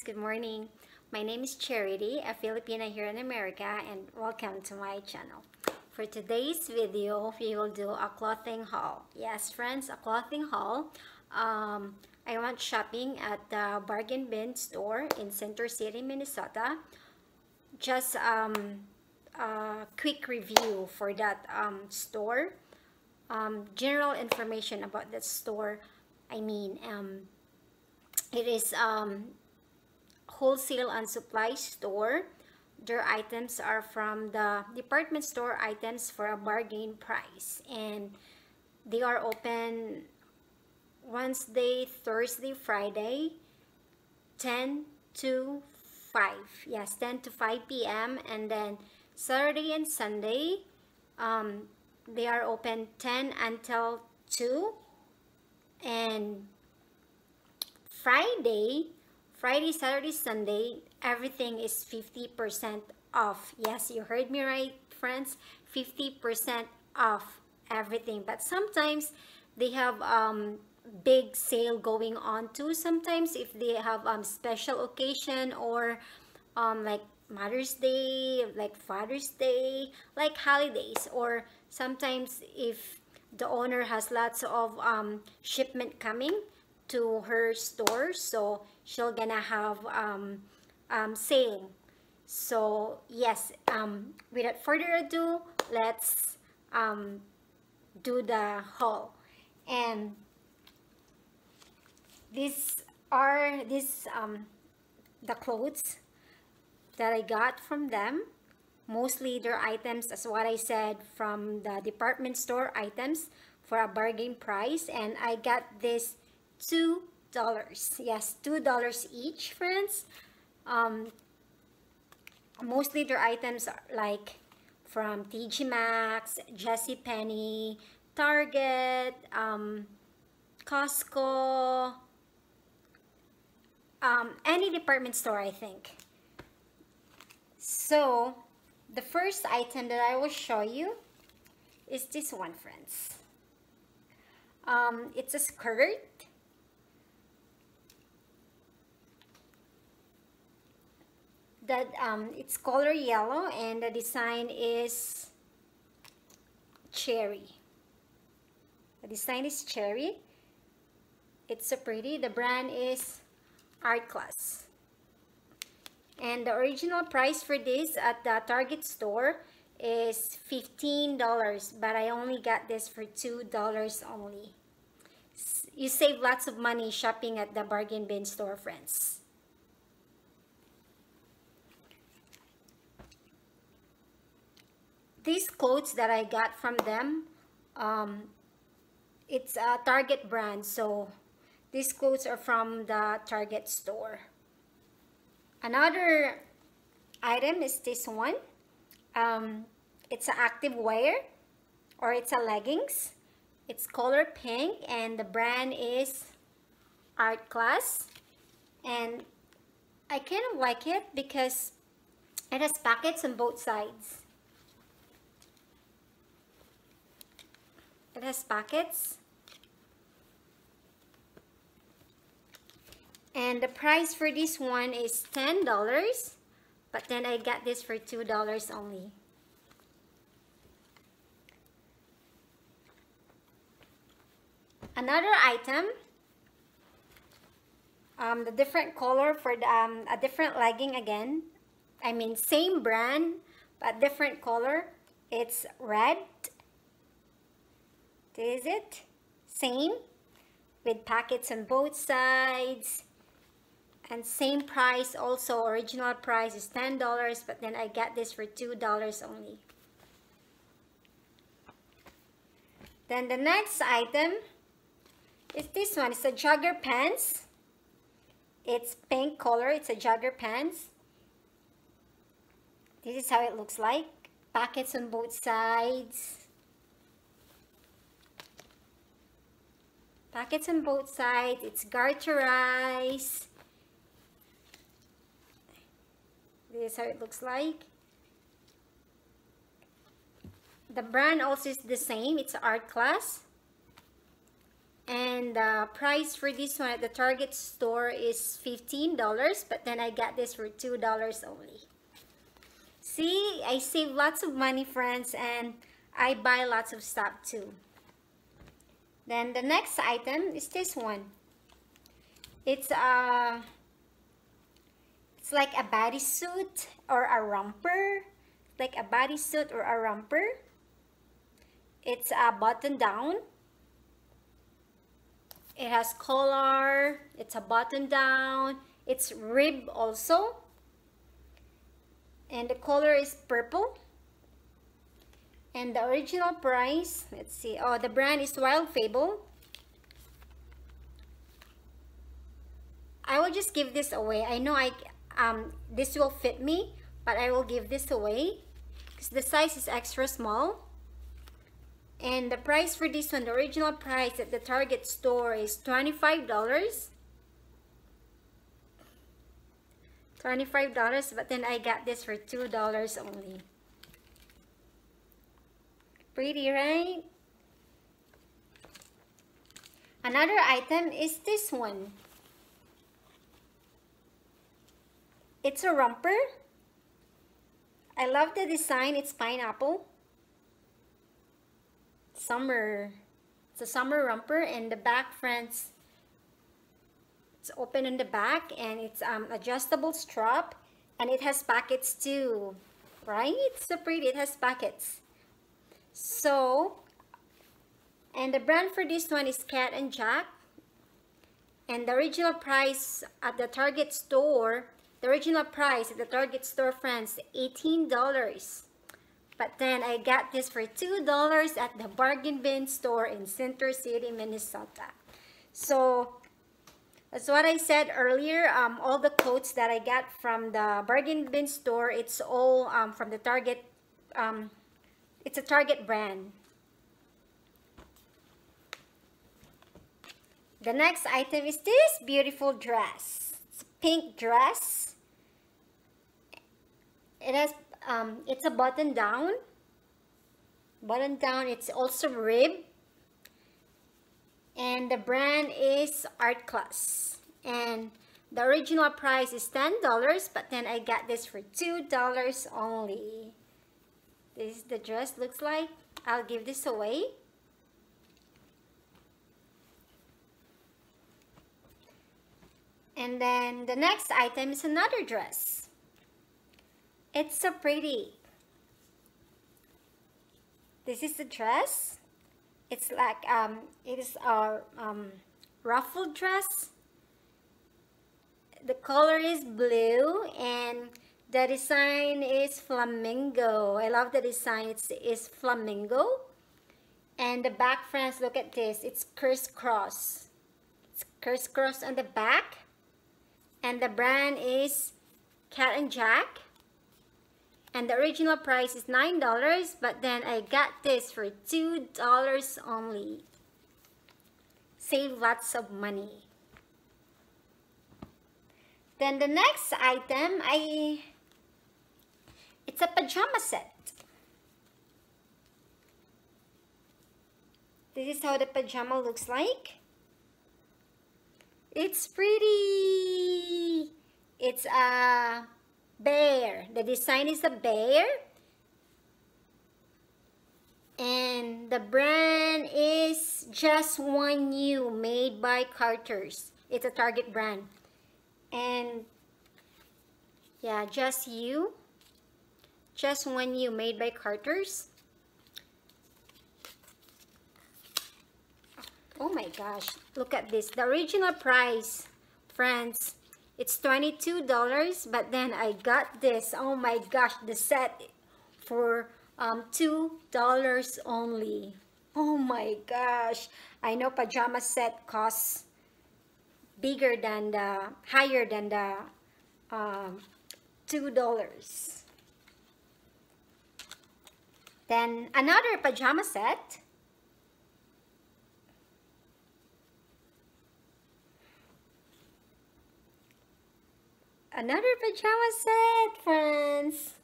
guys. Good morning. My name is Charity, a Filipina here in America, and welcome to my channel. For today's video, we will do a clothing haul. Yes, friends, a clothing haul. I went shopping at the Bargain Bin store in Center City, Minnesota. Just a quick review for that store. General information about that store. I mean, it is wholesale and supply store. Their items are from the department store items for a bargain price, and they are open Wednesday, Thursday, Friday, 10 to 5. Yes, 10 to 5 p.m. And then Saturday and Sunday, they are open 10 until 2. And Friday, Saturday, Sunday, everything is 50% off. Yes, you heard me right, friends. 50% off everything. But sometimes they have big sale going on too. Sometimes if they have special occasion or like Mother's Day, like Father's Day, like holidays, or sometimes if the owner has lots of shipment coming to her store, so she'll gonna have sale. So yes, without further ado, let's do the haul. And these are the clothes that I got from them. Mostly their items, as what I said, from the department store items for a bargain price. And I got this $2. Yes, $2 each, friends. Mostly their items are like from TJ Maxx, JC Penney, Target, Costco, any department store, I think. So the first item that I will show you is this one, friends. It's a skirt. That it's color yellow, and the design is cherry. The design is cherry. It's so pretty. The brand is Art Class. And the original price for this at the Target store is $15, but I only got this for $2 only. You save lots of money shopping at the Bargain Bin store, friends. These clothes that I got from them, it's a Target brand, so these clothes are from the Target store. Another item is this one. It's an active wear, or it's a leggings. It's color pink, and the brand is Art Class. And I kind of like it because it has pockets on both sides. It has pockets. And the price for this one is $10, but then I got this for $2 only. Another item, the different color for the, a different legging again. I mean, same brand, but different color. It's red. This is it. Same, with pockets on both sides. And same price also, original price is $10, but then I got this for $2 only. Then the next item is this one. It's a jogger pants. It's pink color. It's a jogger pants. This is how it looks like. Pockets on both sides. Pockets on both sides. It's garterized. This is how it looks like. The brand also is the same. It's Art Class. And the price for this one at the Target store is $15, but then I got this for $2 only. See, I save lots of money, friends, and I buy lots of stuff too. Then the next item is this one. It's like a bodysuit or a romper. Like a bodysuit or a romper. It's a button down. It has collar. It's a button down. It's ribbed also. And the color is purple. And the original price, let's see. Oh, the brand is Wild Fable. I will just give this away. I know this will fit me, but I will give this away because the size is extra small. And the price for this one, the original price at the Target store is $25. $25, but then I got this for $2 only. Pretty, right? Another item is this one. It's a romper. I love the design. It's pineapple. Summer. It's a summer romper, and the back, friends, it's open in the back, and it's adjustable strap, and it has pockets too, right? It's so pretty. It has pockets. So, and the brand for this one is Cat and Jack, and the original price at the Target store, friends, $18. But then I got this for $2 at the Bargain Bin store in Center City, Minnesota. So, that's what I said earlier. All the clothes that I got from the Bargain Bin store, it's all from the Target. It's a Target brand. The next item is this beautiful dress. It's a pink dress. It has it's a button down. It's also ribbed. And the brand is Art Class. And the original price is $10, but then I got this for $2 only. This is the dress looks like. I'll give this away. And then the next item is another dress. It's so pretty. This is the dress. It's like it is our ruffled dress. The color is blue, and the design is flamingo. I love the design. It's flamingo. And the back, friends, look at this. It's crisscross. It's crisscross on the back. And the brand is Cat and Jack. And the original price is $9, but then I got this for $2 only. Save lots of money. Then the next item, it's a pajama set. This is how the pajama looks like. It's pretty. It's a bear. The design is a bear. And the brand is Just One You, made by Carter's. It's a Target brand. And yeah, Just One You, made by Carter's. Oh my gosh, look at this. The original price, friends, it's $22, but then I got this. Oh my gosh, the set for $2 only. Oh my gosh. I know pajama set costs higher than the $2. Then another pajama set. Another pajama set, friends.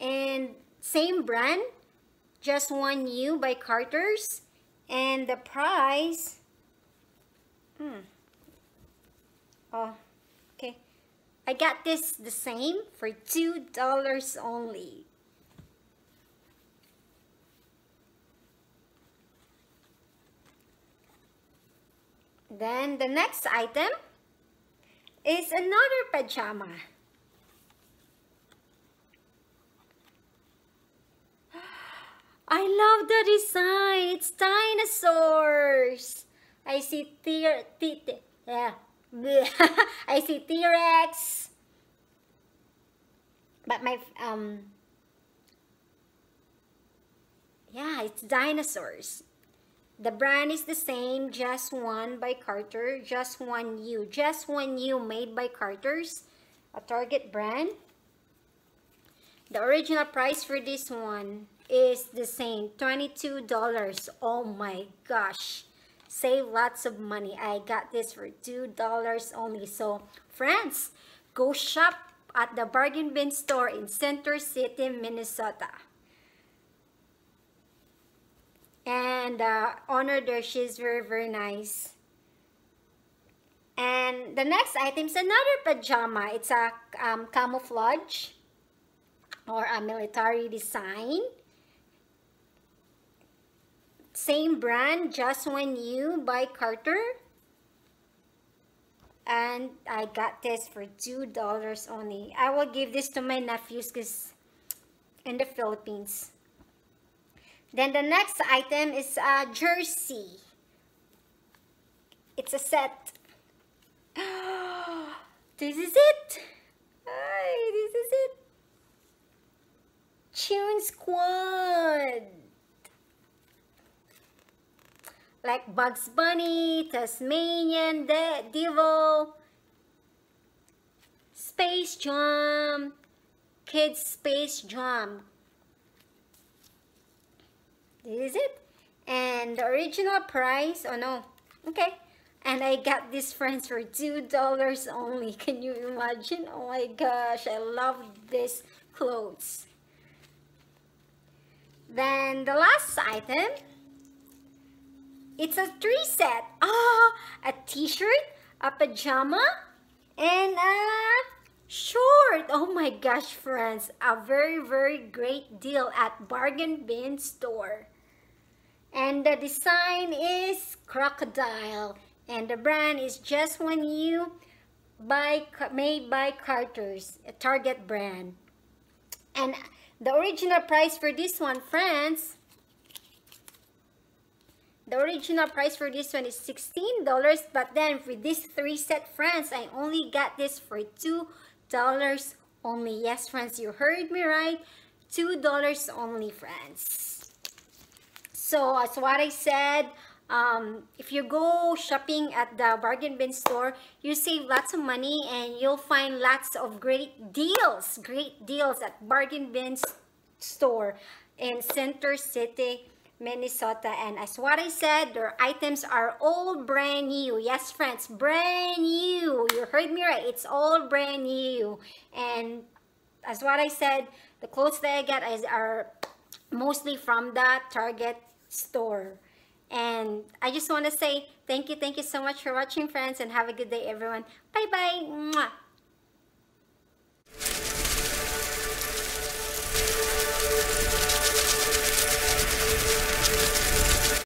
And same brand, Just One You by Carter's. And the price, oh, okay. I got this the same for $2 only. Then the next item is another pajama. I love the design. It's dinosaurs. I see T-Rex. But my yeah, it's dinosaurs. The brand is the same, Just One by Carter, Just One You. Just One You made by Carter's, a Target brand. The original price for this one is the same, $22. Oh my gosh. Save lots of money. I got this for $2 only. So, friends, go shop at the Bargain Bin store in Center City, Minnesota. And honor there, she's very nice. And the next item is another pajama. It's a camouflage or a military design. Same brand, Just One You by Carter. And I got this for $2 only. I will give this to my nephews because in the Philippines. Then the next item is a jersey. It's a set. This is it. This is it. Tune Squad. Like Bugs Bunny, Tasmanian Devil, Space Jam, Kids Space Jam. This is it. And the original price, oh no, okay. And I got these, friends, for $2 only. Can you imagine? Oh my gosh, I love these clothes. Then the last item, it's a three set. A t-shirt, a pajama, and a short. Oh my gosh, friends, a very great deal at Bargain Bin store. And the design is crocodile, and the brand is Just One You made by Carter's, a Target brand. And the original price for this one, friends, the original price for this one is $16, but then for this three set, friends, I only got this for $2 only. Yes, friends, you heard me right, $2 only, friends. So as what I said, if you go shopping at the Bargain Bin store, you save lots of money and you'll find lots of great deals at Bargain Bin store in Center City, Minnesota. And as what I said, their items are all brand new. Yes, friends, brand new. You heard me right, it's all brand new. And as what I said, the clothes that I got are mostly from the Target store. And I just want to say thank you so much for watching, friends, and have a good day, everyone. Bye-bye.